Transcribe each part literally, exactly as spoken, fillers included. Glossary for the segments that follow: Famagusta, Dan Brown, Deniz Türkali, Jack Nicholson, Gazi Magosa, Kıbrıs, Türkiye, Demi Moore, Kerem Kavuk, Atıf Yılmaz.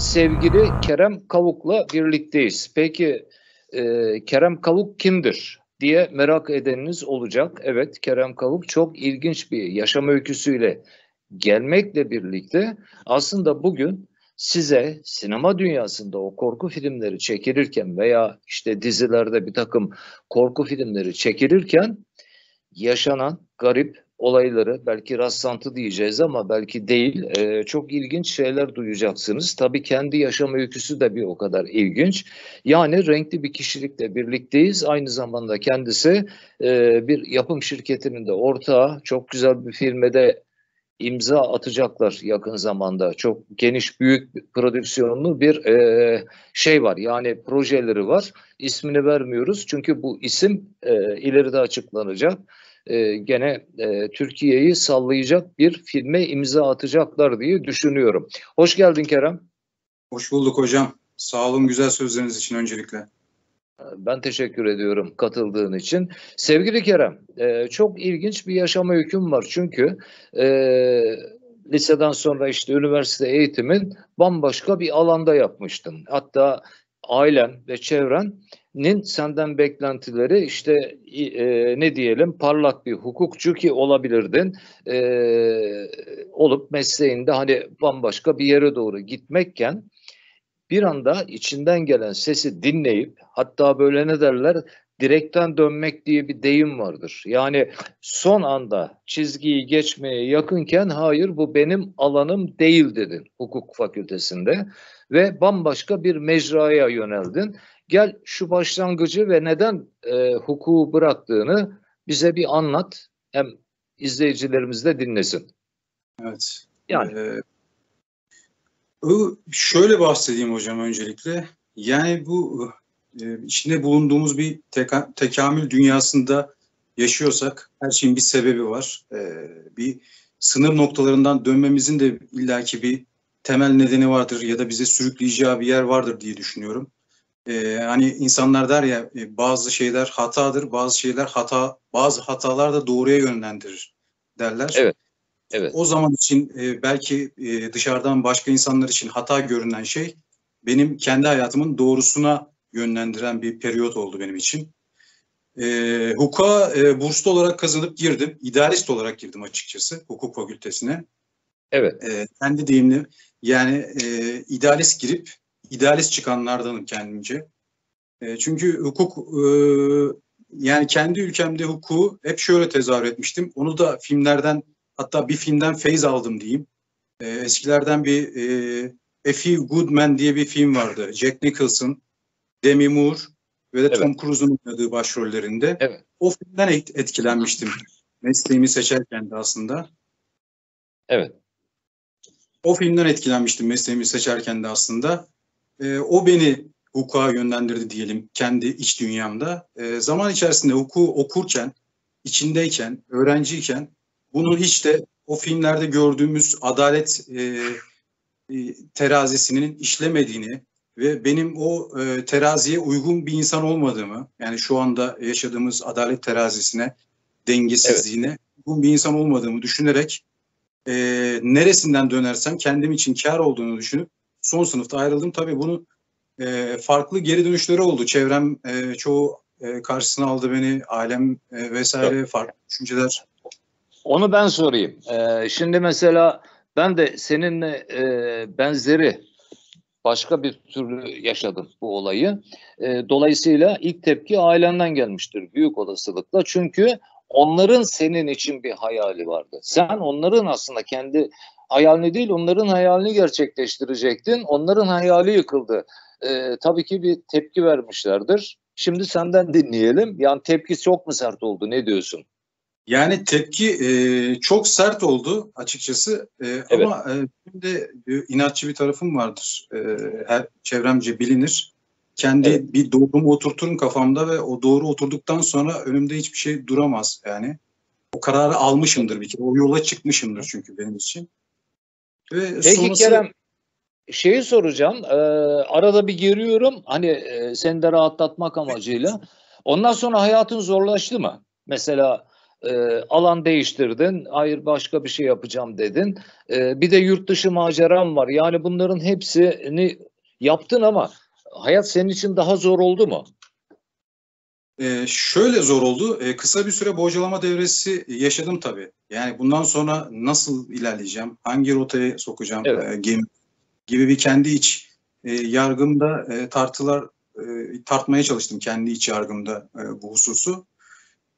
sevgili Kerem Kavuk'la birlikteyiz. Peki e, Kerem Kavuk kimdir diye merak edeniniz olacak. Evet, Kerem Kavuk çok ilginç bir yaşam öyküsüyle gelmekle birlikte aslında bugün size sinema dünyasında o korku filmleri çekilirken veya işte dizilerde bir takım korku filmleri çekilirken yaşanan garip olayları, belki rastlantı diyeceğiz ama belki değil, e, çok ilginç şeyler duyacaksınız. Tabii kendi yaşam öyküsü de bir o kadar ilginç. Yani renkli bir kişilikle birlikteyiz. Aynı zamanda kendisi e, bir yapım şirketinin de ortağı. Çok güzel bir filme de imza atacaklar yakın zamanda. Çok geniş, büyük bir prodüksiyonlu bir e, şey var. Yani projeleri var. İsmini vermiyoruz çünkü bu isim e, ileride açıklanacak. Ee, gene e, Türkiye'yi sallayacak bir filme imza atacaklar diye düşünüyorum. Hoş geldin Kerem. Hoş bulduk hocam. Sağ olun güzel sözleriniz için öncelikle. Ben teşekkür ediyorum katıldığın için. Sevgili Kerem, e, çok ilginç bir yaşam öyküm var çünkü e, liseden sonra işte üniversite eğitimin bambaşka bir alanda yapmıştın. Hatta ailen ve çevrenin senden beklentileri işte e, ne diyelim parlak bir hukukçu ki olabilirdin e, olup mesleğinde hani bambaşka bir yere doğru gitmekken bir anda içinden gelen sesi dinleyip, hatta böyle ne derler, direkten dönmek diye bir deyim vardır. Yani son anda çizgiyi geçmeye yakınken hayır bu benim alanım değil dedin hukuk fakültesinde ve bambaşka bir mecraya yöneldin. Gel şu başlangıcı ve neden e, hukuku bıraktığını bize bir anlat, hem izleyicilerimiz de dinlesin. Evet. Yani ee, şöyle bahsedeyim hocam öncelikle. Yani bu e, içinde bulunduğumuz bir teka, tekamül dünyasında yaşıyorsak her şeyin bir sebebi var. E, bir sınır noktalarından dönmemizin de illaki bir temel nedeni vardır ya da bize sürükleyeceği bir yer vardır diye düşünüyorum. Ee, hani insanlar der ya bazı şeyler hatadır, bazı şeyler hata, bazı hatalar da doğruya yönlendirir derler. Evet. Evet. O zaman için e, belki e, dışarıdan başka insanlar için hata görünen şey benim kendi hayatımın doğrusuna yönlendiren bir periyot oldu benim için. E, hukuka e, burslu olarak kazanıp girdim, idealist olarak girdim açıkçası hukuk fakültesine. Evet. E, kendi deyimli yani e, idealist girip idealist çıkanlardanım kendimce. E, çünkü hukuk e, yani kendi ülkemde hukuku hep şöyle tezahür etmiştim. Onu da filmlerden, hatta bir filmden feyz aldım diyeyim. E, eskilerden bir e, A Few Good Men diye bir film vardı. Jack Nicholson, Demi Moore ve de evet. Tom Cruise'un oynadığı başrollerinde. Evet. O filmden etkilenmiştim. Mesleğimi seçerken de aslında. Evet. O filmden etkilenmiştim mesleğimi seçerken de aslında. E, o beni hukuka yönlendirdi diyelim kendi iç dünyamda. E, zaman içerisinde hukuku okurken, içindeyken, öğrenciyken bunun hiç de o filmlerde gördüğümüz adalet e, e, terazisinin işlemediğini ve benim o e, teraziye uygun bir insan olmadığımı, yani şu anda yaşadığımız adalet terazisine, dengesizliğine evet. uygun bir insan olmadığımı düşünerek e, neresinden dönersem kendim için kâr olduğunu düşünüp son sınıfta ayrıldım. Tabii bunu e, farklı geri dönüşleri oldu. Çevrem e, çoğu e, karşısına aldı beni. Ailem e, vesaire evet. farklı düşünceler. Onu ben sorayım. Ee, şimdi mesela ben de seninle e, benzeri başka bir türlü yaşadım bu olayı. E, dolayısıyla ilk tepki ailenden gelmiştir büyük olasılıkla. Çünkü onların senin için bir hayali vardı. Sen onların aslında kendi hayalini değil, onların hayalini gerçekleştirecektin. Onların hayali yıkıldı. Ee, tabii ki bir tepki vermişlerdir. Şimdi senden dinleyelim. Yani tepki çok mu sert oldu? Ne diyorsun? Yani tepki e, çok sert oldu açıkçası. E, evet. Ama e, benim de e, inatçı bir tarafım vardır. E, her çevremce bilinir. Kendi evet. bir doğrumu oturturum kafamda ve o doğru oturduktan sonra önümde hiçbir şey duramaz. Yani o kararı almışımdır bir kere. O yola çıkmışımdır çünkü benim için. Ve Peki sonrası... Kerem, şeyi soracağım, ee, arada bir giriyorum hani e, seni de rahatlatmak amacıyla. Ondan sonra hayatın zorlaştı mı? Mesela E, alan değiştirdin, hayır başka bir şey yapacağım dedin. E, bir de yurt dışı maceram var. Yani bunların hepsini yaptın ama hayat senin için daha zor oldu mu? Ee, şöyle zor oldu. Ee, kısa bir süre bocalama devresi yaşadım tabii. Yani bundan sonra nasıl ilerleyeceğim, hangi rotaya sokacağım, evet. e, gemi gibi bir kendi iç e, yargımda e, tartılar e, tartmaya çalıştım kendi iç yargımda e, bu hususu.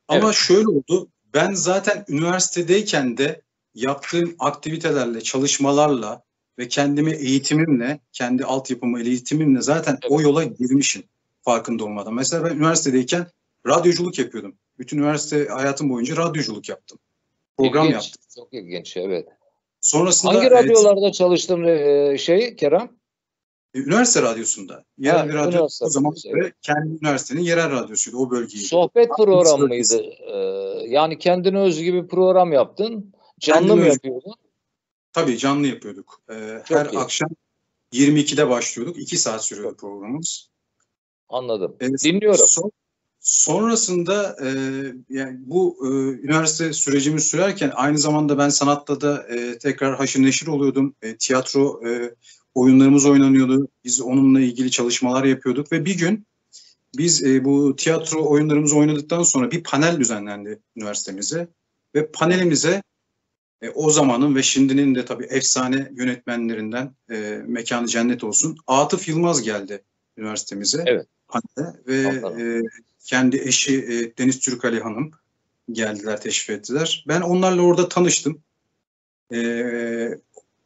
Ama evet. şöyle oldu. Ben zaten üniversitedeyken de yaptığım aktivitelerle, çalışmalarla ve kendimi eğitimimle, kendi altyapımı eğitimimle zaten evet. o yola girmişim. Farkında olmadan. Mesela ben üniversitedeyken radyoculuk yapıyordum. Bütün üniversite hayatım boyunca radyoculuk yaptım. Program ilginç, yaptım. Çok ilginç, evet. Sonrasında hangi radyolarda evet, çalıştın e, şey Kerem? E, üniversite radyosunda. Yerel ha, bir radyo. O zaman evet. kendi üniversitenin yerel radyosuydu o bölgeyi. Sohbet programı mıydı? Ee, yani kendine özgü bir program yaptın. Canlı kendine mı özgü. yapıyordun? Tabii canlı yapıyorduk. Ee, her iyi. akşam yirmi ikide başlıyorduk. iki saat sürüyordu programımız. Anladım. Evet, dinliyorum. Son, sonrasında e, yani bu e, üniversite sürecimiz sürerken aynı zamanda ben sanatla da e, tekrar haşır neşir oluyordum. E, tiyatro e, oyunlarımız oynanıyordu. Biz onunla ilgili çalışmalar yapıyorduk ve bir gün biz e, bu tiyatro oyunlarımızı oynadıktan sonra bir panel düzenlendi üniversitemize ve panelimize e, o zamanın ve şimdinin de tabii efsane yönetmenlerinden e, mekanı cennet olsun Atıf Yılmaz geldi üniversitemize. Evet. Anne ve e, kendi eşi e, Deniz Türkali hanım geldiler, teşrif ettiler. Ben onlarla orada tanıştım. E,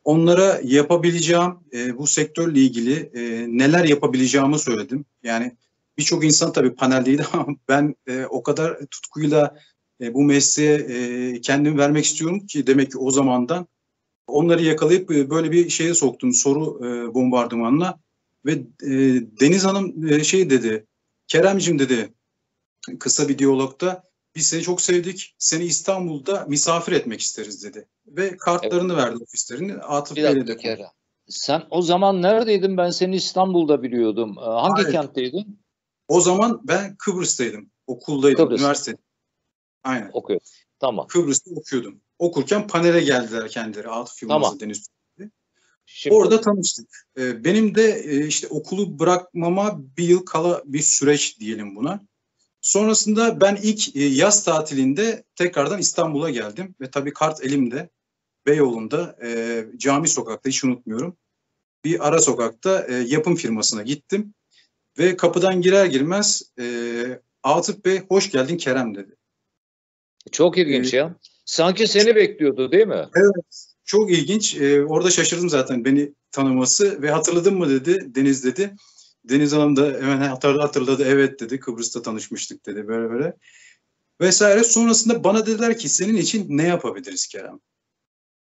onlara yapabileceğim, e, bu sektörle ilgili e, neler yapabileceğimi söyledim. Yani birçok insan tabii paneldeydi ama ben e, o kadar tutkuyla e, bu mesleğe e, kendimi vermek istiyorum ki demek ki o zamandan onları yakalayıp e, böyle bir şeye soktum soru e, bombardımanına. Ve e, Deniz Hanım e, şey dedi, Kerem'cim dedi kısa bir diyalogda biz seni çok sevdik, seni İstanbul'da misafir etmek isteriz dedi. Ve kartlarını evet. verdi ofislerini. Atıf Bey'le de Kerem. Sen o zaman neredeydin? Ben seni İstanbul'da biliyordum. Hangi Hayır. kentteydin? O zaman ben Kıbrıs'taydım. Okuldaydım, Kıbrıs. üniversitede. Aynen. Okuyor. Tamam. Kıbrıs'ta okuyordum. Okurken panele geldiler kendileri. Atıf Yılmaz'ı tamam. Deniz. Şimdi. Orada tanıştık. Benim de işte okulu bırakmama bir yıl kala bir süreç diyelim buna. Sonrasında ben ilk yaz tatilinde tekrardan İstanbul'a geldim. Ve tabii kart elimde, Beyoğlu'nda, Cami Sokak'ta hiç unutmuyorum. Bir ara sokakta yapım firmasına gittim. Ve kapıdan girer girmez Atıf Bey hoş geldin Kerem dedi. Çok ilginç ee, ya. Sanki seni bekliyordu değil mi? Evet. Çok ilginç. Ee, orada şaşırdım zaten beni tanıması ve hatırladın mı dedi, Deniz dedi. Deniz Hanım da hemen hatırladı, hatırladı evet dedi, Kıbrıs'ta tanışmıştık dedi böyle böyle. Vesaire sonrasında bana dediler ki senin için ne yapabiliriz Kerem?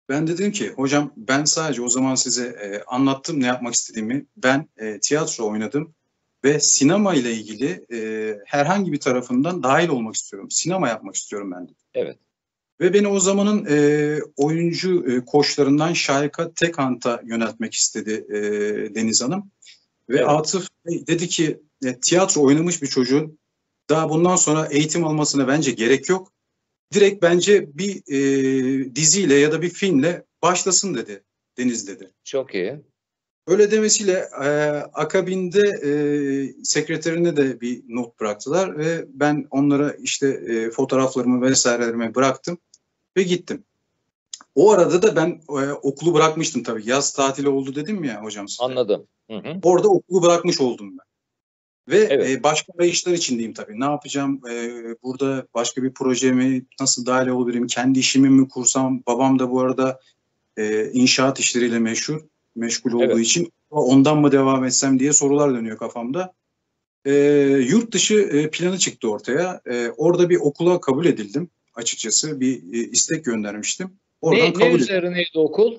Ben dedim ki hocam ben sadece o zaman size e, anlattım ne yapmak istediğimi. Ben e, tiyatro oynadım ve sinema ile ilgili e, herhangi bir tarafından dahil olmak istiyorum. Sinema yapmak istiyorum ben dedim. Evet. Ve beni o zamanın e, oyuncu e, koçlarından Şahika Tekant'a yöneltmek istedi e, Deniz Hanım. Ve evet. Atıf Bey dedi ki e, tiyatro oynamış bir çocuğun daha bundan sonra eğitim almasına bence gerek yok. Direkt bence bir e, diziyle ya da bir filmle başlasın dedi Deniz dedi. Çok iyi. Öyle demesiyle e, akabinde e, sekreterine de bir not bıraktılar ve ben onlara işte e, fotoğraflarımı vesairelerimi bıraktım ve gittim. O arada da ben e, okulu bırakmıştım tabii. Yaz tatili oldu dedim ya hocam size. Anladım. Hı hı. Orada okulu bırakmış oldum ben. Ve evet. e, başka arayışlar içindeyim tabii. Ne yapacağım? E, burada başka bir projemi nasıl dahil olabilirim? Kendi işimi mi kursam? Babam da bu arada e, inşaat işleriyle meşhur. meşgul olduğu evet. için ondan mı devam etsem diye sorular dönüyor kafamda. E, yurt dışı planı çıktı ortaya. E, orada bir okula kabul edildim açıkçası. Bir istek göndermiştim. Oradan ne, kabul ne üzerineydi edildim. Okul?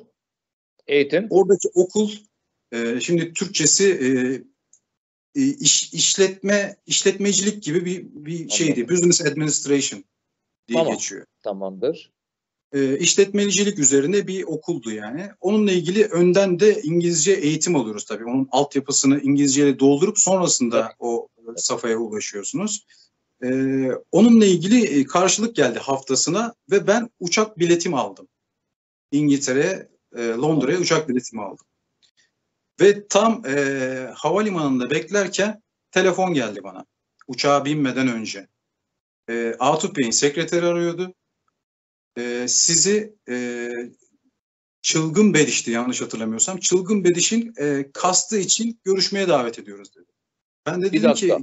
Eğitim? Oradaki okul e, şimdi Türkçesi e, iş, işletme işletmecilik gibi bir, bir şeydi. Business Administration diye tamam. geçiyor. Tamamdır. E, işletmecilik üzerine bir okuldu yani. Onunla ilgili önden de İngilizce eğitim alıyoruz tabii. Onun altyapısını İngilizceyle doldurup sonrasında evet. o evet. safhaya ulaşıyorsunuz. Ee, onunla ilgili karşılık geldi haftasına ve ben uçak biletimi aldım. İngiltere, e, Londra'ya uçak biletimi aldım. Ve tam e, havalimanında beklerken telefon geldi bana. Uçağa binmeden önce. E, Atıf Bey'in sekreteri arıyordu. E, sizi e, Çılgın Bediş'ti yanlış hatırlamıyorsam. Çılgın Bediş'in e, kastı için görüşmeye davet ediyoruz dedi. Ben de dedim ki...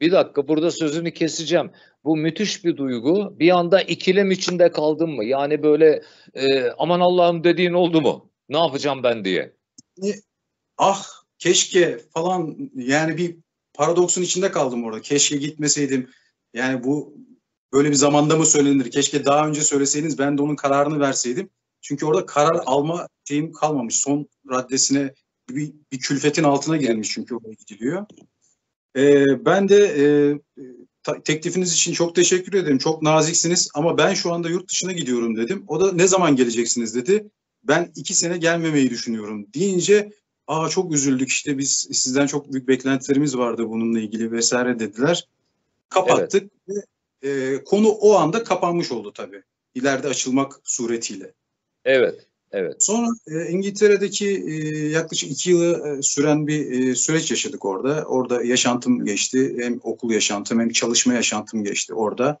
Bir dakika, burada sözünü keseceğim. Bu müthiş bir duygu. Bir anda ikilem içinde kaldın mı? Yani böyle e, aman Allah'ım dediğin oldu mu? Ne yapacağım ben diye. Ah keşke falan, yani bir paradoksun içinde kaldım orada. Keşke gitmeseydim. Yani bu böyle bir zamanda mı söylenir? Keşke daha önce söyleseydiniz, ben de onun kararını verseydim. Çünkü orada karar alma şeyim kalmamış. Son raddesine bir, bir külfetin altına girilmiş çünkü oraya gidiliyor. Ee, ben de e, teklifiniz için çok teşekkür ederim. Çok naziksiniz ama ben şu anda yurt dışına gidiyorum dedim. O da ne zaman geleceksiniz dedi. Ben iki sene gelmemeyi düşünüyorum deyince aa çok üzüldük, işte biz sizden çok büyük beklentilerimiz vardı bununla ilgili vesaire dediler. Kapattık. Evet. Ve, e, konu o anda kapanmış oldu tabii. İleride açılmak suretiyle. Evet. Evet. Sonra e, İngiltere'deki e, yaklaşık iki yılı e, süren bir e, süreç yaşadık orada. Orada yaşantım geçti. Hem okul yaşantım hem çalışma yaşantım geçti orada.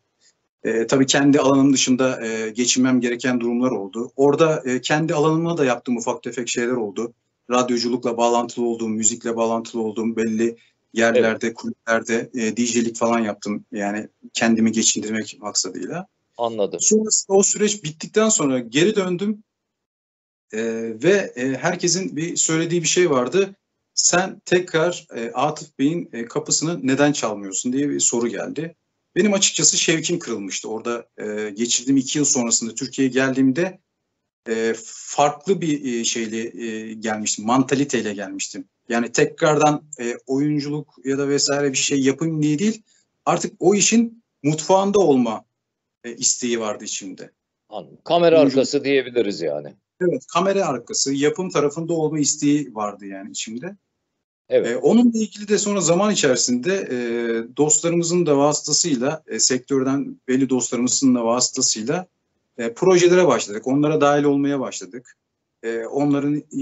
E, tabii kendi alanım dışında e, geçinmem gereken durumlar oldu. Orada e, kendi alanımla da yaptığım ufak tefek şeyler oldu. Radyoculukla bağlantılı olduğum, müzikle bağlantılı olduğum belli yerlerde, evet, kulüplerde e, D J'lik falan yaptım. Yani kendimi geçindirmek maksadıyla. Anladım. Sonrasında o süreç bittikten sonra geri döndüm. Ee, ve e, herkesin bir söylediği bir şey vardı. Sen tekrar e, Atıf Bey'in e, kapısını neden çalmıyorsun diye bir soru geldi. Benim açıkçası şevkim kırılmıştı. Orada e, geçirdiğim iki yıl sonrasında Türkiye'ye geldiğimde e, farklı bir e, şeyle e, gelmiştim. Mantaliteyle gelmiştim. Yani tekrardan e, oyunculuk ya da vesaire bir şey yapayım diye değil. Artık o işin mutfağında olma e, isteği vardı içimde. Anladım. Kamera oyunculuk arkası diyebiliriz yani. Evet, kamera arkası, yapım tarafında olma isteği vardı yani içimde. Evet. Ee, onunla ilgili de sonra zaman içerisinde e, dostlarımızın da vasıtasıyla, e, sektörden belli dostlarımızın da vasıtasıyla e, projelere başladık. Onlara dahil olmaya başladık. E, onların e,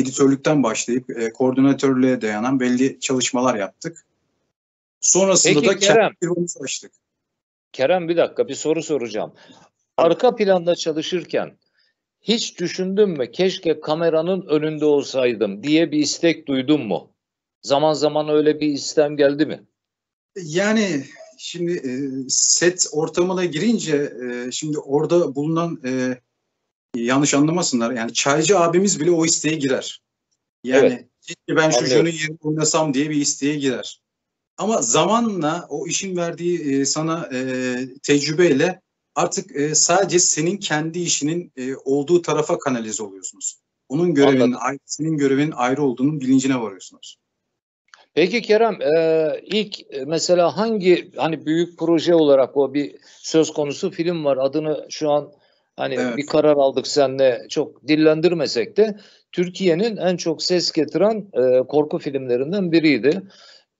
editörlükten başlayıp e, koordinatörlüğe dayanan belli çalışmalar yaptık. Sonrasında Peki, da Kerem, kendi açtık. Kerem, bir dakika bir soru soracağım. Arka planda çalışırken hiç düşündün mü, keşke kameranın önünde olsaydım diye bir istek duydun mu? Zaman zaman öyle bir istem geldi mi? Yani şimdi e, set ortamına girince e, şimdi orada bulunan e, yanlış anlamasınlar. Yani çaycı abimiz bile o isteğe girer. Yani evet, ben anladım, şu jönün yerini oynasam diye bir isteğe girer. Ama zamanla o işin verdiği e, sana e, tecrübeyle artık e, sadece senin kendi işinin e, olduğu tarafa kanalize oluyorsunuz. Onun görevinin, ayrı, senin görevinin ayrı olduğunun bilincine varıyorsunuz. Peki Kerem, e, ilk mesela hangi hani büyük proje olarak o bir söz konusu film var. Adını şu an hani evet, bir karar aldık seninle, çok dillendirmesek de Türkiye'nin en çok ses getiren e, korku filmlerinden biriydi.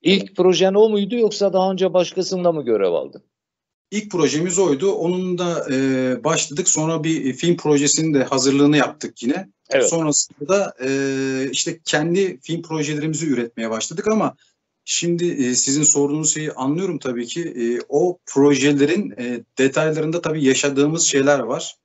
İlk projen o muydu yoksa daha önce başkasında mı görev aldın? İlk projemiz oydu. Onun da e, başladık. Sonra bir film projesinin de hazırlığını yaptık yine. Evet. Sonrasında da e, işte kendi film projelerimizi üretmeye başladık ama şimdi e, sizin sorduğunuz şeyi anlıyorum tabii ki. E, o projelerin e, detaylarında tabii yaşadığımız şeyler var.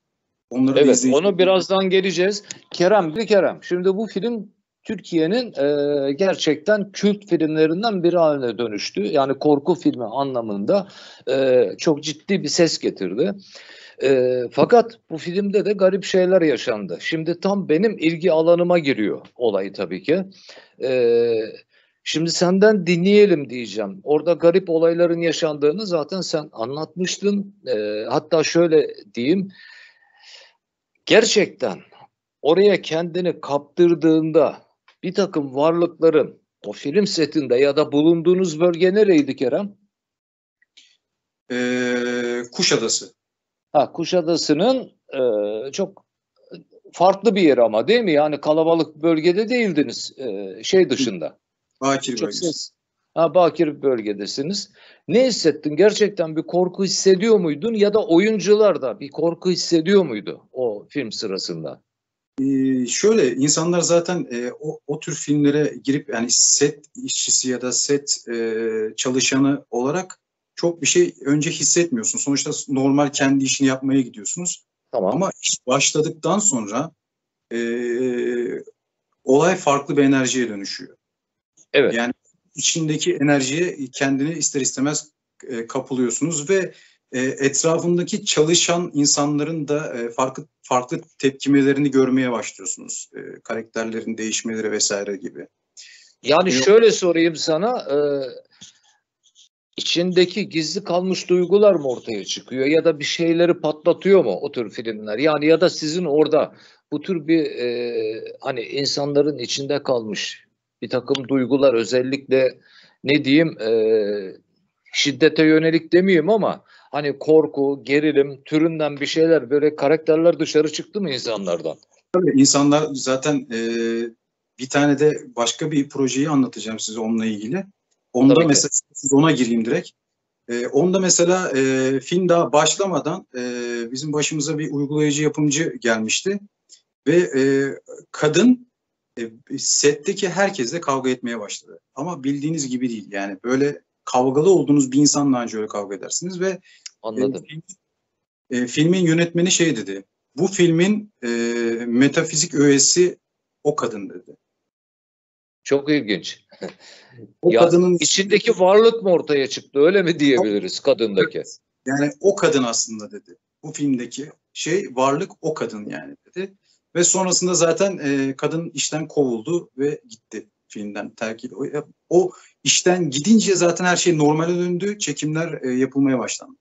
Onları evet, izleyeceğiz. Onu birazdan geleceğiz. Kerem, bir Kerem. Şimdi bu film Türkiye'nin e, gerçekten kült filmlerinden biri haline dönüştü. Yani korku filmi anlamında e, çok ciddi bir ses getirdi. E, fakat bu filmde de garip şeyler yaşandı. Şimdi tam benim ilgi alanıma giriyor olay tabii ki. E, şimdi senden dinleyelim diyeceğim. Orada garip olayların yaşandığını zaten sen anlatmıştın. E, hatta şöyle diyeyim. Gerçekten oraya kendini kaptırdığında bir takım varlıkların o film setinde ya da bulunduğunuz bölge nereydi Kerem? Ee, Kuşadası. Ha, Kuşadası'nın e, çok farklı bir yeri ama değil mi? Yani kalabalık bölgede değildiniz e, şey dışında. Bakir bölgesi. Ses, Ha, bakir bir bölgedesiniz. Ne hissettin? Gerçekten bir korku hissediyor muydun? Ya da oyuncular da bir korku hissediyor muydu o film sırasında? Ee, şöyle, insanlar zaten e, o, o tür filmlere girip, yani set işçisi ya da set e, çalışanı olarak çok bir şey önce hissetmiyorsun. Sonuçta normal kendi işini yapmaya gidiyorsunuz. Tamam. Ama iş başladıktan sonra e, olay farklı bir enerjiye dönüşüyor. Evet. Yani içindeki enerjiye kendini ister istemez e, kapılıyorsunuz ve e, etrafındaki çalışan insanların da e, farklı farklı tepkimelerini görmeye başlıyorsunuz. E, karakterlerin değişmeleri vesaire gibi. Yani ee, şöyle sorayım sana, e, içindeki gizli kalmış duygular mı ortaya çıkıyor ya da bir şeyleri patlatıyor mu o tür filmler? Yani ya da sizin orada bu tür bir e, hani insanların içinde kalmış bir takım duygular, özellikle ne diyeyim e, şiddete yönelik demeyeyim ama hani korku, gerilim türünden bir şeyler, böyle karakterler dışarı çıktı mı insanlardan? Tabii insanlar zaten e, bir tane de başka bir projeyi anlatacağım size onunla ilgili. Onda tabii mesela siz ona gireyim direkt. E, onda mesela e, film daha başlamadan e, bizim başımıza bir uygulayıcı yapımcı gelmişti ve e, kadın setteki herkesle kavga etmeye başladı. Ama bildiğiniz gibi değil. Yani böyle kavgalı olduğunuz bir insanla önce öyle kavga edersiniz ve anladım. E, film, e, filmin yönetmeni şey dedi. Bu filmin e, metafizik öğesi o kadın dedi. Çok ilginç. O ya, kadının içindeki varlık mı ortaya çıktı? Öyle mi diyebiliriz kadındaki? Yani o kadın aslında dedi. Bu filmdeki şey, varlık o kadın yani dedi. Ve sonrasında zaten e, kadın işten kovuldu ve gitti filmden, terk edildi. O, o işten gidince zaten her şey normale döndü, çekimler e, yapılmaya başlandı.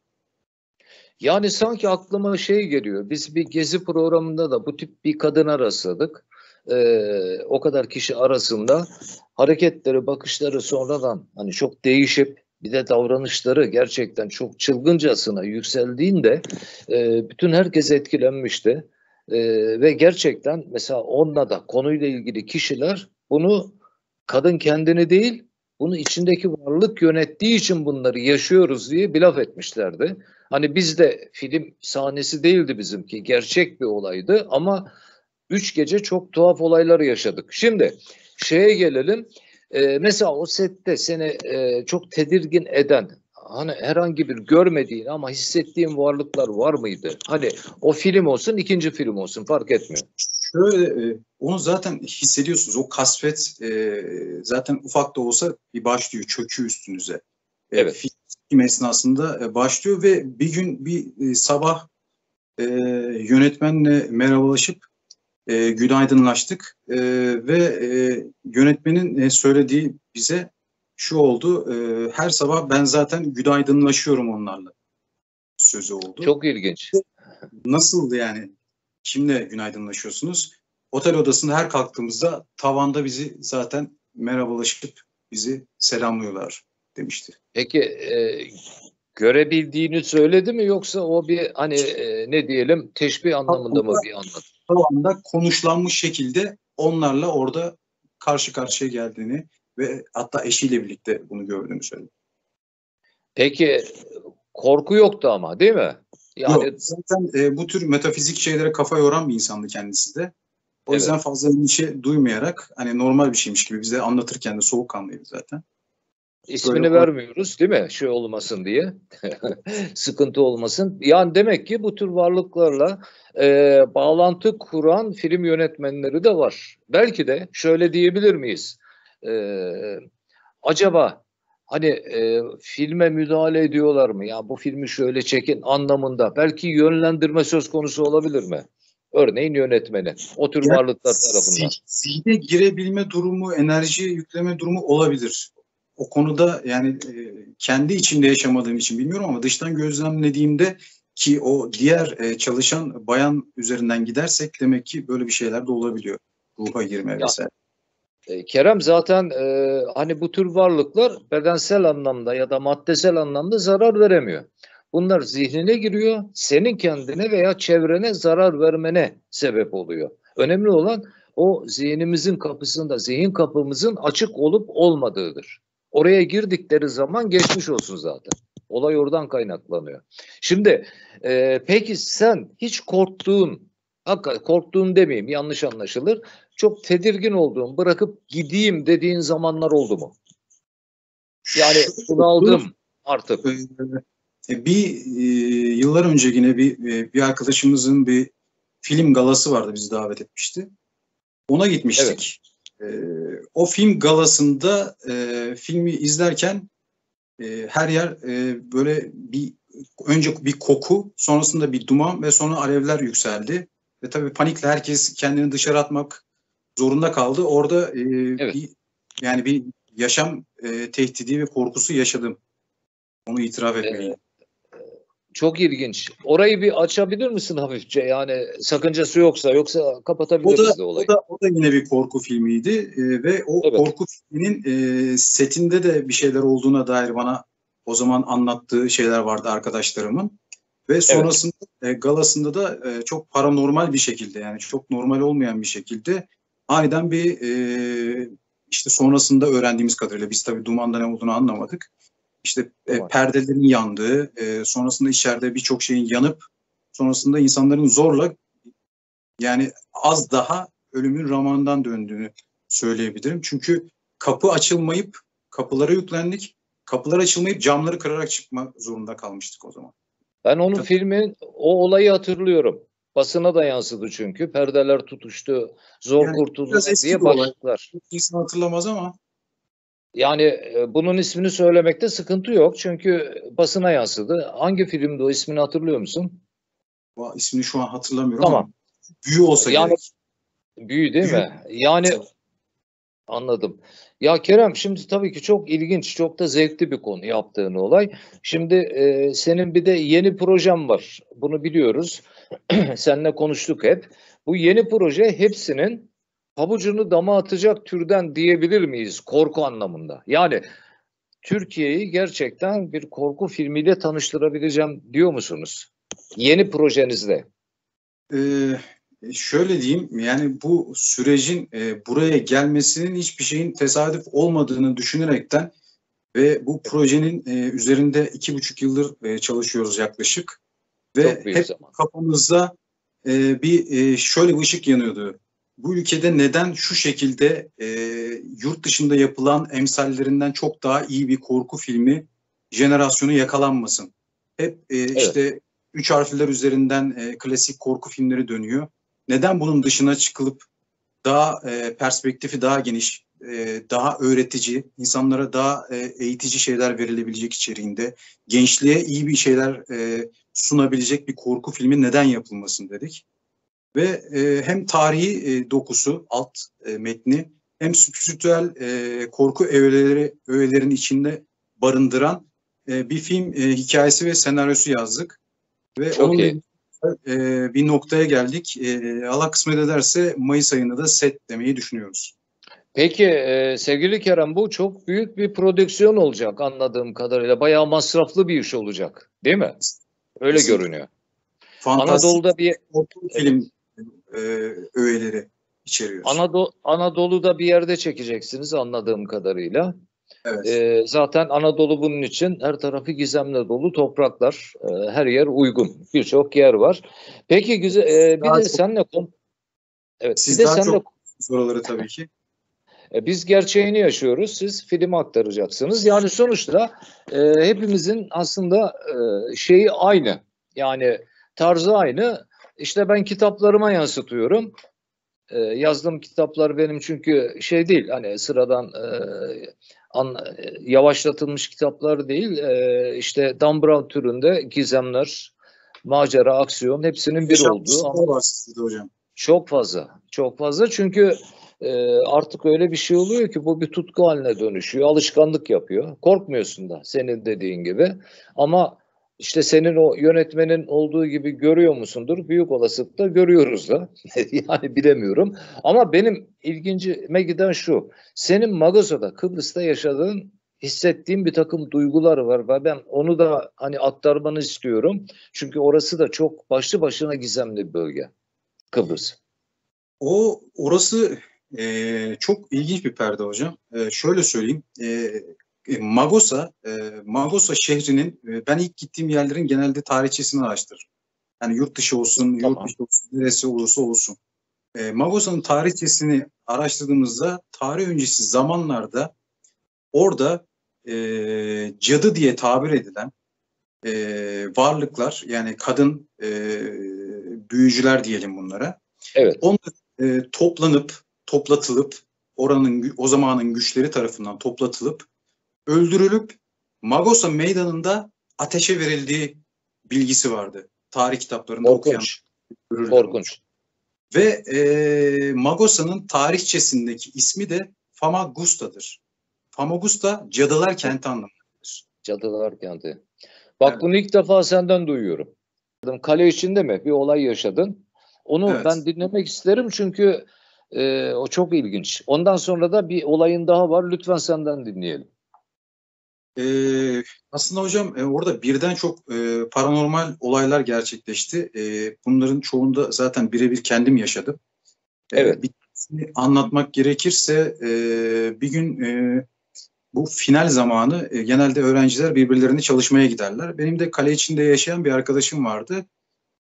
Yani sanki aklıma şey geliyor, biz bir gezi programında da bu tip bir kadına rastladık. E, o kadar kişi arasında hareketleri, bakışları sonradan hani çok değişip, bir de davranışları gerçekten çok çılgıncasına yükseldiğinde e, bütün herkes etkilenmişti. Ee, ve gerçekten mesela onunla da, konuyla ilgili kişiler bunu, kadın kendini değil, bunu içindeki varlık yönettiği için bunları yaşıyoruz diye bir laf etmişlerdi. Hani bizde film sahnesi değildi bizimki, gerçek bir olaydı ama üç gece çok tuhaf olayları yaşadık. Şimdi şeye gelelim, ee, mesela o sette seni e, çok tedirgin eden, hani herhangi bir görmediğin ama hissettiğin varlıklar var mıydı? Hani o film olsun, ikinci film olsun fark etmiyor. Şöyle, onu zaten hissediyorsunuz. O kasvet zaten ufak da olsa bir başlıyor, çöküyor üstünüze. Evet. Film esnasında başlıyor ve bir gün bir sabah yönetmenle merhabalaşıp günaydınlaştık ve yönetmenin söylediği bize şu oldu, e, her sabah ben zaten günaydınlaşıyorum onlarla sözü oldu. Çok ilginç. Nasıldı yani? Kimle günaydınlaşıyorsunuz? Otel odasında her kalktığımızda tavanda bizi zaten merhabalaşıp bizi selamlıyorlar demişti. Peki e, görebildiğini söyledi mi, yoksa o bir hani e, ne diyelim, teşbih anlamında mı bir anlattı? Tavanda konuşlanmış şekilde onlarla orada karşı karşıya geldiğini ve hatta eşiyle birlikte bunu gördüğünü söyledi. Peki korku yoktu ama, değil mi? Yani... Yok, zaten e, bu tür metafizik şeylere kafa yoran bir insandı kendisi de. O evet. yüzden fazla bir şey duymayarak, hani normal bir şeymiş gibi bize anlatırken de soğukkanlıydı zaten. İsmini Böyle... vermiyoruz değil mi? Şey olmasın diye. Sıkıntı olmasın. Yani demek ki bu tür varlıklarla e, bağlantı kuran film yönetmenleri de var. Belki de şöyle diyebilir miyiz? Ee, acaba hani e, filme müdahale ediyorlar mı? Ya bu filmi şöyle çekin anlamında. Belki yönlendirme söz konusu olabilir mi? Örneğin yönetmeni. O tür yani varlıklar tarafından. Zihne girebilme durumu, enerji yükleme durumu olabilir. O konuda yani e, kendi içinde yaşamadığım için bilmiyorum ama dıştan gözlemlediğimde, ki o diğer e, çalışan bayan üzerinden gidersek demek ki böyle bir şeyler de olabiliyor. Ruha girme vesaire. Kerem, zaten e, hani bu tür varlıklar bedensel anlamda ya da maddesel anlamda zarar veremiyor. Bunlar zihnine giriyor, senin kendine veya çevrene zarar vermene sebep oluyor. Önemli olan o zihnimizin kapısında, zihin kapımızın açık olup olmadığıdır. Oraya girdikleri zaman geçmiş olsun zaten. Olay oradan kaynaklanıyor. Şimdi e, peki sen hiç korktuğun, korktuğun demeyeyim yanlış anlaşılır, çok tedirgin olduğun, bırakıp gideyim dediğin zamanlar oldu mu? Yani bunu aldım artık. Bir yıllar önce yine bir, bir arkadaşımızın bir film galası vardı, bizi davet etmişti. Ona gitmiştik. Evet. Ee, o film galasında e, filmi izlerken e, her yer e, böyle bir önce bir koku, sonrasında bir duman ve sonra alevler yükseldi. Ve tabii panikle herkes kendini dışarı atmak zorunda kaldı. Orada e, evet. bir, yani bir yaşam e, tehdidi ve korkusu yaşadım. Onu itiraf etmeliyim. Evet. Çok ilginç. Orayı bir açabilir misin hafifçe? Yani sakıncası yoksa, yoksa kapatabiliriz o da, de olayı. O da, o da yine bir korku filmiydi ee, ve o evet. korku filminin e, setinde de bir şeyler olduğuna dair bana o zaman anlattığı şeyler vardı arkadaşlarımın. Ve sonrasında evet. e, galasında da e, çok paranormal bir şekilde, yani çok normal olmayan bir şekilde aniden bir e, işte sonrasında öğrendiğimiz kadarıyla biz tabii dumanda ne olduğunu anlamadık. İşte e, perdelerin yandığı, e, sonrasında içeride birçok şeyin yanıp, sonrasında insanların zorla, yani az daha ölümün ramandan döndüğünü söyleyebilirim. Çünkü kapı açılmayıp, kapılara yüklendik, kapılar açılmayıp camları kırarak çıkma zorunda kalmıştık o zaman. Ben onun Tabii. filmin, o olayı hatırlıyorum. Basına da yansıdı çünkü, perdeler tutuştu, zor yani kurtuldu diye başlıklar. İnsan hatırlamaz ama. Yani bunun ismini söylemekte sıkıntı yok. Çünkü basına yansıdı. Hangi filmdi o, ismini hatırlıyor musun? İsmini şu an hatırlamıyorum tamam. ama büyü olsa yani, gerek. Büyü değil büyü. mi? Yani anladım. Ya Kerem, şimdi tabii ki çok ilginç, çok da zevkli bir konu yaptığın olay. Şimdi e, senin bir de yeni projem var. Bunu biliyoruz. Seninle konuştuk hep. Bu yeni proje hepsinin pabucunu dama atacak türden diyebilir miyiz korku anlamında? Yani Türkiye'yi gerçekten bir korku filmiyle tanıştırabileceğim diyor musunuz yeni projenizde? Ee, şöyle diyeyim, yani bu sürecin e, buraya gelmesinin hiçbir şeyin tesadüf olmadığını düşünerekten ve bu projenin e, üzerinde iki buçuk yıldır e, çalışıyoruz yaklaşık ve hep zaman. kafamızda e, bir e, şöyle bir ışık yanıyordu. Bu ülkede neden şu şekilde e, yurt dışında yapılan emsallerinden çok daha iyi bir korku filmi jenerasyonu yakalanmasın? Hep e, evet. işte üç harfler üzerinden e, klasik korku filmleri dönüyor. Neden bunun dışına çıkılıp daha e, perspektifi daha geniş, e, daha öğretici, insanlara daha e, eğitici şeyler verilebilecek içeriğinde, gençliğe iyi bir şeyler e, sunabilecek bir korku filmi neden yapılmasın dedik. Ve e, hem tarihi e, dokusu, alt e, metni, hem spiritüel e, korku öğeleri, öğelerin içinde barındıran e, bir film e, hikayesi ve senaryosu yazdık. Ve Çok onun iyi. E, bir noktaya geldik. E, Allah kısmet ederse Mayıs ayında da set demeyi düşünüyoruz. Peki e, sevgili Kerem, bu çok büyük bir prodüksiyon olacak anladığım kadarıyla. Bayağı masraflı bir iş olacak değil mi? Öyle Kesinlikle. görünüyor. Fantastik Anadolu'da bir korku film e, öğeleri içeriyor. Anadolu, Anadolu'da bir yerde çekeceksiniz anladığım kadarıyla. Evet. E, zaten Anadolu bunun için, her tarafı gizemle dolu topraklar, e, her yer uygun, birçok yer var. Peki güzel. E, bir daha de çok, senle evet, siz de senle soruları tabii ki. E, biz gerçeğini yaşıyoruz, siz film aktaracaksınız. Yani sonuçta e, hepimizin aslında e, şeyi aynı. Yani tarzı aynı. İşte ben kitaplarıma yansıtıyorum. Ee, yazdığım kitaplar benim çünkü şey değil, hani sıradan e, an, yavaşlatılmış kitaplar değil. E, işte Dan Brown türünde gizemler, macera, aksiyon hepsinin bir olduğu. Ama hocam. Çok fazla. Çok fazla çünkü e, artık öyle bir şey oluyor ki bu bir tutku haline dönüşüyor. Alışkanlık yapıyor. Korkmuyorsun da senin dediğin gibi. Ama İşte senin o yönetmenin olduğu gibi görüyor musundur? Büyük olasılıkla görüyoruz da. Yani bilemiyorum. Ama benim ilgincime giden şu. Senin Magosa'da, Kıbrıs'ta yaşadığın, hissettiğin bir takım duygular var. Ve ben onu da hani aktarmanı istiyorum. Çünkü orası da çok başlı başına gizemli bir bölge. Kıbrıs. O, orası e, çok ilginç bir perde hocam. E, şöyle söyleyeyim. E, E, Magosa, e, Magosa şehrinin e, ben ilk gittiğim yerlerin genelde tarihçesini araştırırım. Yani yurt dışı olsun, tamam. yurt dışı olsun, neresi olursa olsun. E, Magosa'nın tarihçesini araştırdığımızda tarih öncesi zamanlarda orada e, cadı diye tabir edilen e, varlıklar, yani kadın e, büyücüler diyelim bunlara. Evet. Onlar e, toplanıp, toplatılıp, oranın o zamanın güçleri tarafından toplatılıp, öldürülüp Magosa meydanında ateşe verildiği bilgisi vardı. Tarih kitaplarında okuyan. Korkunç. Ve e, Magosa'nın tarihçesindeki ismi de Famagusta'dır. Famagusta cadılar kenti anlamındadır. Cadılar kenti. Bak evet. Bunu ilk defa senden duyuyorum. Kale içinde mi bir olay yaşadın? Onu evet. ben dinlemek isterim çünkü e, o çok ilginç. Ondan sonra da bir olayın daha var. Lütfen senden dinleyelim. Ee, aslında hocam e, orada birden çok e, paranormal olaylar gerçekleşti. E, bunların çoğunda zaten birebir kendim yaşadım. Evet. E, bir anlatmak gerekirse e, bir gün e, bu final zamanı e, genelde öğrenciler birbirlerini çalışmaya giderler. Benim de kale içinde yaşayan bir arkadaşım vardı.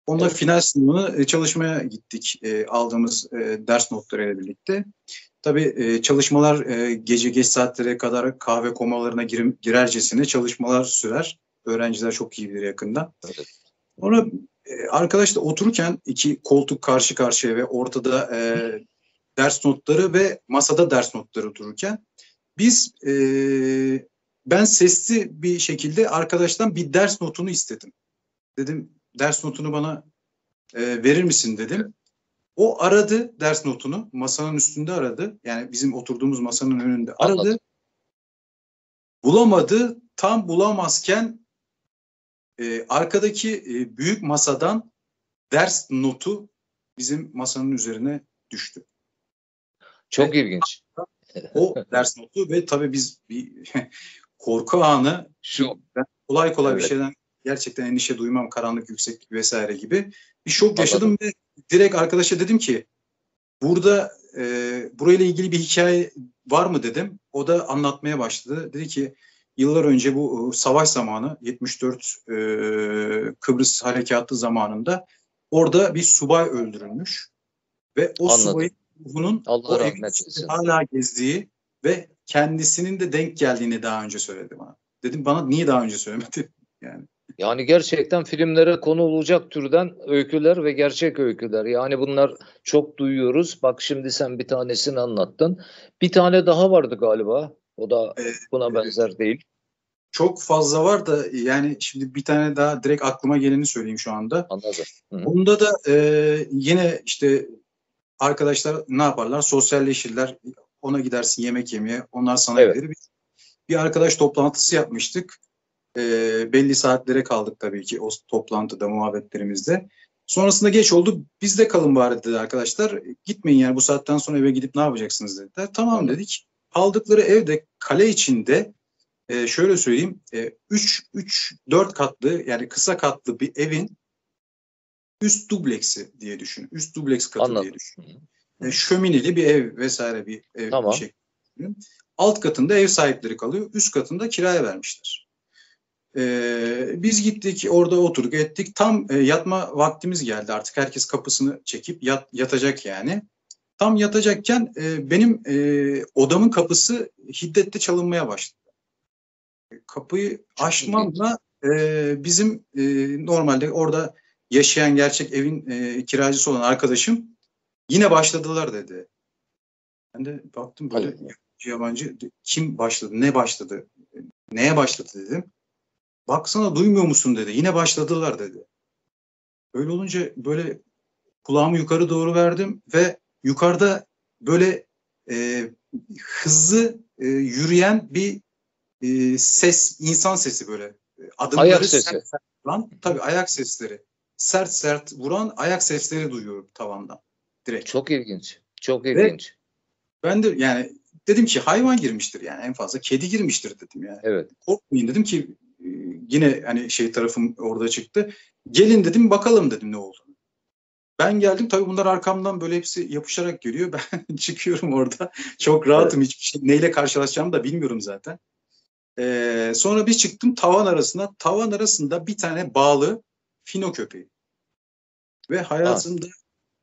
Onunla evet. final sınavını e, çalışmaya gittik e, aldığımız e, ders notlarıyla birlikte. Tabii e, çalışmalar e, gece geç saatlere kadar kahve komalarına girim, girercesine çalışmalar sürer. Öğrenciler çok iyi bilir yakından. Evet. Sonra e, arkadaşla otururken iki koltuk karşı karşıya ve ortada e, ders notları ve masada ders notları otururken biz e, ben sesli bir şekilde arkadaştan bir ders notunu istedim. Dedim ders notunu bana e, verir misin dedim. Evet. O aradı ders notunu, masanın üstünde aradı. Yani bizim oturduğumuz masanın önünde aradı. Anladım. Bulamadı. Tam bulamazken e, arkadaki e, büyük masadan ders notu bizim masanın üzerine düştü. Çok ve ilginç. O ders notu ve tabii biz bir korku anı. Şok. Ben kolay kolay evet. bir şeyden gerçekten endişe duymam. Karanlık, yükseklik vesaire gibi. Bir şok Anladım. yaşadım ve direkt arkadaşa dedim ki burada e, burayla ilgili bir hikaye var mı dedim. O da anlatmaya başladı. Dedi ki yıllar önce bu savaş zamanı yetmiş dört e, Kıbrıs harekatı zamanında orada bir subay öldürülmüş ve o Anladım. subayın bunun o hala gezdiği ve kendisinin de denk geldiğini daha önce söyledi bana. Dedim bana niye daha önce söylemedi yani. Yani gerçekten filmlere konu olacak türden öyküler ve gerçek öyküler. Yani bunlar çok duyuyoruz. Bak şimdi sen bir tanesini anlattın. Bir tane daha vardı galiba. O da buna benzer değil. Çok fazla var da yani şimdi bir tane daha direkt aklıma geleni söyleyeyim şu anda. Anladım. Hı-hı. Bunda da e, yine işte arkadaşlar ne yaparlar? Sosyalleşirler. Ona gidersin yemek yemeye. Onlar sana evet. gelir. Bir arkadaş toplantısı yapmıştık. E, belli saatlere kaldık tabii ki o toplantıda, muhabbetlerimizde. Sonrasında geç oldu. Biz de kalın bari dedi arkadaşlar. Gitmeyin yani bu saatten sonra eve gidip ne yapacaksınız dediler. Tamam evet. dedik. Aldıkları evde kale içinde e, şöyle söyleyeyim üç dört e, katlı yani kısa katlı bir evin üst dubleksi diye düşünün. Üst dubleks katı Anladım. diye düşünün. E, şömineli bir ev vesaire bir ev tamam. şekli. Alt katında ev sahipleri kalıyor. Üst katında kiraya vermişler. Ee, biz gittik orada oturduk ettik, tam e, yatma vaktimiz geldi artık, herkes kapısını çekip yat, yatacak yani. Tam yatacakken e, benim e, odamın kapısı hiddetle çalınmaya başladı. Kapıyı açmamla e, bizim e, normalde orada yaşayan gerçek evin e, kiracısı olan arkadaşım yine başladılar dedi. Ben de baktım böyle yabancı, yabancı kim başladı, ne başladı, neye başladı dedim. Baksana duymuyor musun dedi. Yine başladılar dedi. Öyle olunca böyle kulağımı yukarı doğru verdim ve yukarıda böyle e, hızlı e, yürüyen bir e, ses, insan sesi böyle. Adımları ayak sesi. Sert sert vuran, tabii ayak sesleri. Sert sert vuran ayak sesleri duyuyorum tavandan. Direkt. Çok ilginç. Çok ilginç. Ve ben de yani dedim ki hayvan girmiştir yani en fazla. Kedi girmiştir dedim yani. Evet. Korkmayın dedim ki yine hani şey tarafım orada çıktı. Gelin dedim bakalım dedim ne oldu. Ben geldim tabii bunlar arkamdan böyle hepsi yapışarak geliyor. Ben çıkıyorum orada. Çok rahatım, hiçbir şey neyle karşılaşacağımı da bilmiyorum zaten. Ee, sonra bir çıktım tavan arasına. Tavan arasında bir tane bağlı fino köpeği. Ve hayatımda ha.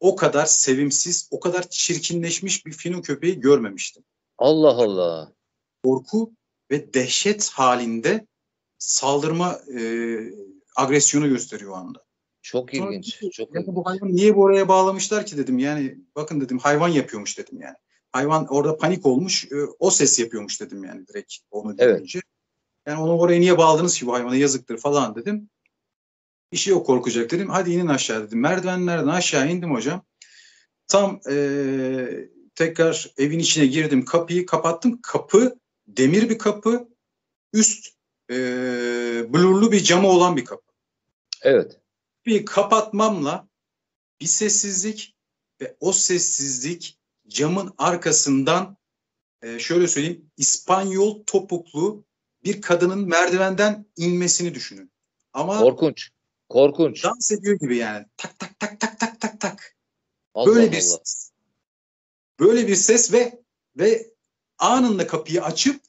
o kadar sevimsiz, o kadar çirkinleşmiş bir fino köpeği görmemiştim. Allah Allah. Korku ve dehşet halinde saldırma e, agresyonu gösteriyor o anda. Çok ilginç. Sonra, çok yani, bu hayvan niye bu oraya bağlamışlar ki dedim. Yani bakın dedim, hayvan yapıyormuş dedim yani. Hayvan orada panik olmuş, o ses yapıyormuş dedim yani direkt onu görünce. Evet. Yani onu oraya niye bağladınız ki, bu hayvana yazıktır falan dedim. Bir şey yok, korkacak dedim. Hadi inin aşağı dedim. Merdivenlerden aşağı indim hocam. Tam ee, tekrar evin içine girdim, kapıyı kapattım. Kapı demir bir kapı, üst ee, blurlu bir camı olan bir kapı. Evet. Bir kapatmamla bir sessizlik ve o sessizlik camın arkasından e, şöyle söyleyeyim, İspanyol topuklu bir kadının merdivenden inmesini düşünün. Ama korkunç. Korkunç. Dans ediyor gibi yani. Tak tak tak tak tak tak tak. Allah böyle bir Allah. ses. Böyle bir ses ve ve anında kapıyı açıp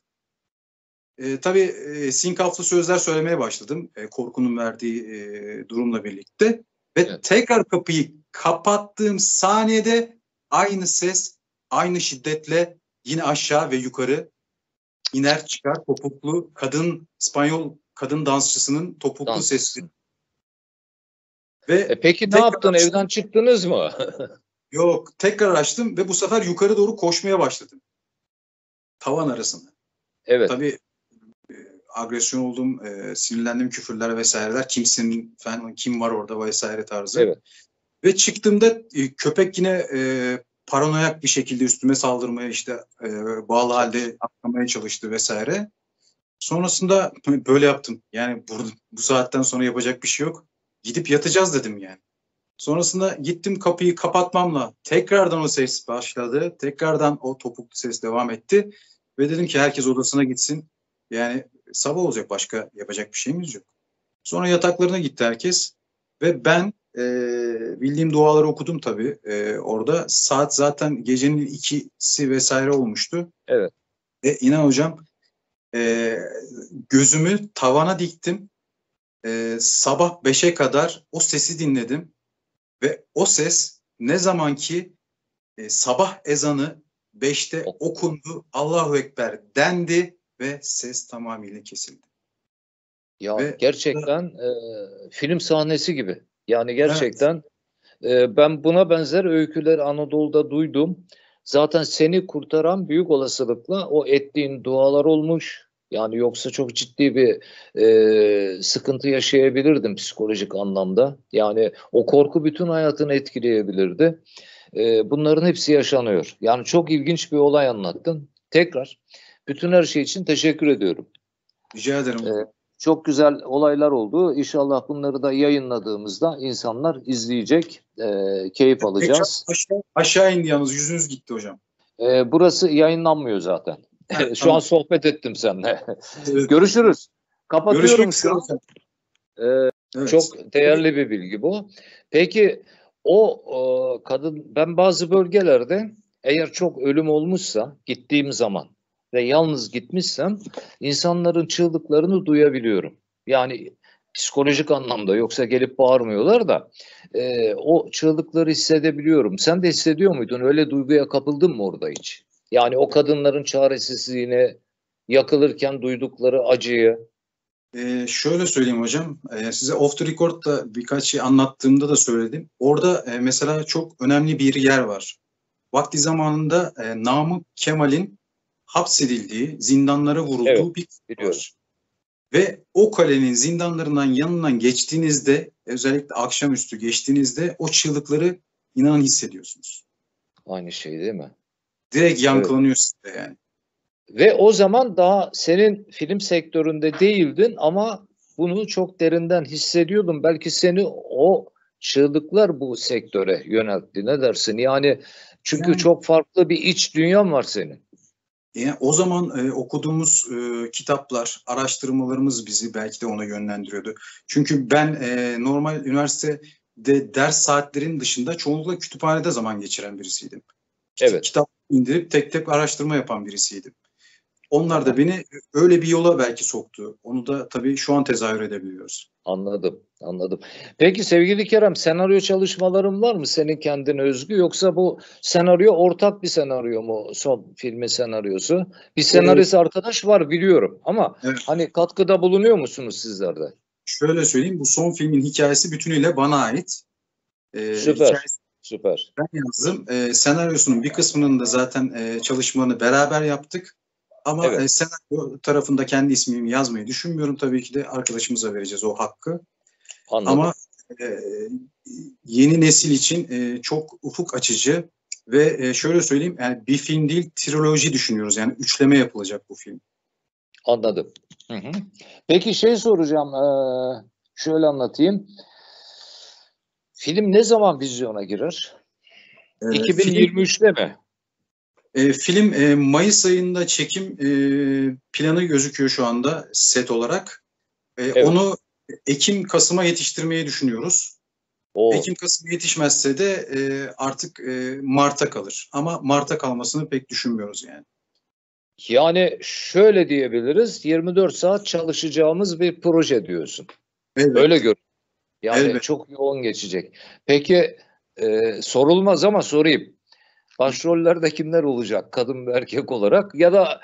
e, tabii e, sinkaflı sözler söylemeye başladım. E, korkunun verdiği e, durumla birlikte ve evet. tekrar kapıyı kapattığım saniyede aynı ses, aynı şiddetle yine aşağı ve yukarı iner çıkar topuklu kadın, İspanyol kadın dansçısının topuklu Dans. sesi. Ve e peki ne yaptın? Açtım. Evden çıktınız mı? Yok. Tekrar açtım ve bu sefer yukarı doğru koşmaya başladım. Tavan arasında. Evet. Tabii e, agresyon oldum, e, sinirlendim, küfürler vesaireler. Kimsin, falan, kim var orada vesaire tarzı. Evet. Ve çıktığımda köpek yine e, paranoyak bir şekilde üstüme saldırmaya, işte e, bağlı halde atlamaya çalıştı vesaire. Sonrasında böyle yaptım. Yani bu, bu saatten sonra yapacak bir şey yok. Gidip yatacağız dedim yani. Sonrasında gittim, kapıyı kapatmamla tekrardan o ses başladı. Tekrardan o topuklu ses devam etti. Ve dedim ki herkes odasına gitsin. Yani sabah olacak, başka yapacak bir şeyimiz yok. Sonra yataklarına gitti herkes. Ve ben E, bildiğim duaları okudum tabii e, orada. Saat zaten gecenin ikisi vesaire olmuştu. Evet. Ve inan hocam e, gözümü tavana diktim. E, sabah beşe kadar o sesi dinledim. Ve o ses ne zaman ki e, sabah ezanı beşte okundu, Allahu Ekber dendi ve ses tamamıyla kesildi. Ya ve gerçekten da, e, film sahnesi gibi. Yani gerçekten evet. e, ben buna benzer öyküler Anadolu'da duydum. Zaten seni kurtaran büyük olasılıkla o ettiğin dualar olmuş. Yani yoksa çok ciddi bir e, sıkıntı yaşayabilirdim psikolojik anlamda. Yani o korku bütün hayatını etkileyebilirdi. E, bunların hepsi yaşanıyor. Yani çok ilginç bir olay anlattın. Tekrar bütün her şey için teşekkür ediyorum. Rica ederim. E, Çok güzel olaylar oldu. İnşallah bunları da yayınladığımızda insanlar izleyecek, e, keyif alacağız. Aşağı, aşağı indi yalnız, yüzünüz gitti hocam. E, burası yayınlanmıyor zaten. Evet, şu tamam. an sohbet ettim seninle. Evet. Görüşürüz. Kapatıyorum. Görüşmek şu an. E, evet. Çok değerli bir bilgi bu. Peki o, o kadın, ben bazı bölgelerde eğer çok ölüm olmuşsa gittiğim zaman ve yalnız gitmişsem insanların çığlıklarını duyabiliyorum. Yani psikolojik anlamda, yoksa gelip bağırmıyorlar da e, o çığlıkları hissedebiliyorum. Sen de hissediyor muydun? Öyle duyguya kapıldın mı orada hiç? Yani o kadınların çaresizliğini, yakılırken duydukları acıyı. Ee, şöyle söyleyeyim hocam. Ee, size off the record'da birkaç şey anlattığımda da söyledim. Orada e, mesela çok önemli bir yer var. Vakti zamanında e, Namık Kemal'in hapsedildiği, zindanlara vurulduğu evet, bir kale var. Ve o kalenin zindanlarından yanından geçtiğinizde, özellikle akşamüstü geçtiğinizde o çığlıkları inanın hissediyorsunuz. Aynı şey değil mi? Direkt yankılanıyor evet. size yani. Ve o zaman daha senin film sektöründe değildin ama bunu çok derinden hissediyordun. Belki seni o çığlıklar bu sektöre yöneltti. Ne dersin? Yani çünkü yani, çok farklı bir iç dünyan var senin. Yani o zaman e, okuduğumuz e, kitaplar, araştırmalarımız bizi belki de ona yönlendiriyordu. Çünkü ben e, normal üniversitede ders saatlerinin dışında çoğunlukla kütüphanede zaman geçiren birisiydim. Evet. Kitap indirip tek tek araştırma yapan birisiydim. Onlar da beni öyle bir yola belki soktu. Onu da tabii şu an tezahür edebiliyoruz. Anladım, anladım. Peki sevgili Kerem, senaryo çalışmaların var mı senin kendine özgü, yoksa bu senaryo ortak bir senaryo mu, son filmin senaryosu? Bir senarist evet. arkadaş var biliyorum ama evet. hani katkıda bulunuyor musunuz sizler de? Şöyle söyleyeyim, bu son filmin hikayesi bütünüyle bana ait. Ee, Süper. Hikayesi... Süper. Ben yazdım. Ee, senaryosunun bir kısmının da zaten e, çalışmalarını beraber yaptık. Ama evet. e, senaryo tarafında kendi ismimi yazmayı düşünmüyorum. Tabii ki de arkadaşımıza vereceğiz o hakkı. Anladım. Ama e, yeni nesil için e, çok ufuk açıcı ve e, şöyle söyleyeyim, yani bir film değil, triloji düşünüyoruz. Yani üçleme yapılacak bu film. Anladım. Hı hı. Peki şey soracağım. Ee, şöyle anlatayım. Film ne zaman vizyona girer? Ee, iki bin yirmi üç'te mi? E, film e, Mayıs ayında çekim e, planı gözüküyor şu anda set olarak. E, evet. Onu Ekim Kasım'a yetiştirmeyi düşünüyoruz. Ekim Kasım'a yetişmezse de e, artık e, Mart'a kalır. Ama Mart'a kalmasını pek düşünmüyoruz yani. Yani şöyle diyebiliriz, yirmi dört saat çalışacağımız bir proje diyorsun. Evet. Öyle görünüyor. Yani elbette. Çok yoğun geçecek. Peki e, sorulmaz ama sorayım. Başrollerde kimler olacak kadın ve erkek olarak? Ya da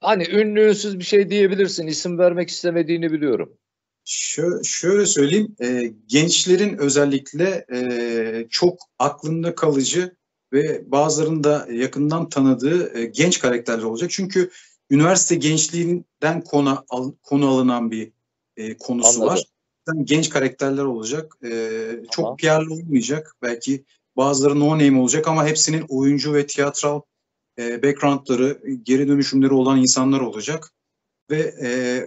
hani ünlü ünsüz bir şey diyebilirsin. İsim vermek istemediğini biliyorum. Şö şöyle söyleyeyim. E, gençlerin özellikle e, çok aklında kalıcı ve bazılarının da yakından tanıdığı e, genç karakterler olacak. Çünkü üniversite gençliğinden konu, al konu alınan bir e, konusu Anladım. var. Genç karakterler olacak. Ee, çok P R'lı olmayacak. Belki bazıları no name olacak ama hepsinin oyuncu ve tiyatral e, backgroundları, geri dönüşümleri olan insanlar olacak. Ve e,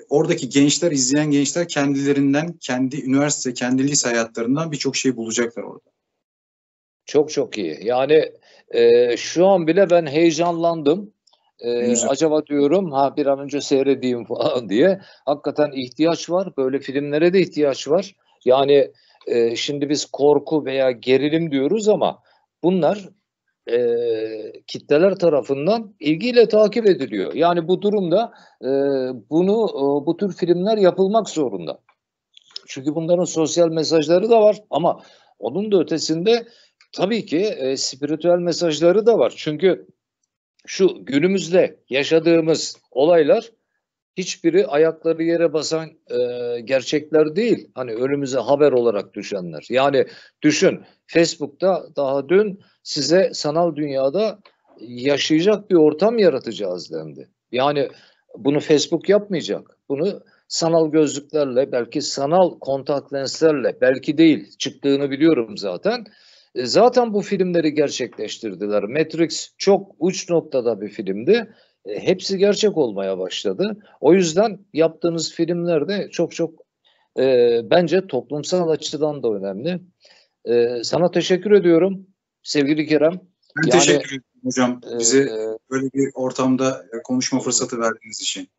oradaki gençler, izleyen gençler kendilerinden, kendi üniversite, kendi lise hayatlarından birçok şey bulacaklar orada. Çok çok iyi. Yani e, şu an bile ben heyecanlandım. Ee, acaba diyorum ha bir an önce seyredeyim falan diye. Hakikaten ihtiyaç var. Böyle filmlere de ihtiyaç var. Yani e, şimdi biz korku veya gerilim diyoruz ama bunlar e, kitleler tarafından ilgiyle takip ediliyor. Yani bu durumda e, bunu e, bu tür filmler yapılmak zorunda. Çünkü bunların sosyal mesajları da var ama onun da ötesinde tabii ki e, spiritüel mesajları da var. Çünkü şu günümüzde yaşadığımız olaylar hiçbiri ayakları yere basan e, gerçekler değil. Hani önümüze haber olarak düşenler. Yani düşün, Facebook'ta daha dün size sanal dünyada yaşayacak bir ortam yaratacağız dendi. Yani bunu Facebook yapmayacak. Bunu sanal gözlüklerle, belki sanal kontak lenslerle, belki değil, çıktığını biliyorum zaten. Zaten bu filmleri gerçekleştirdiler. Matrix çok uç noktada bir filmdi. Hepsi gerçek olmaya başladı. O yüzden yaptığınız filmler de çok çok e, bence toplumsal açıdan da önemli. E, sana teşekkür ediyorum sevgili Kerem. Ben yani, teşekkür ederim hocam. Bize e, böyle bir ortamda konuşma fırsatı verdiğiniz için.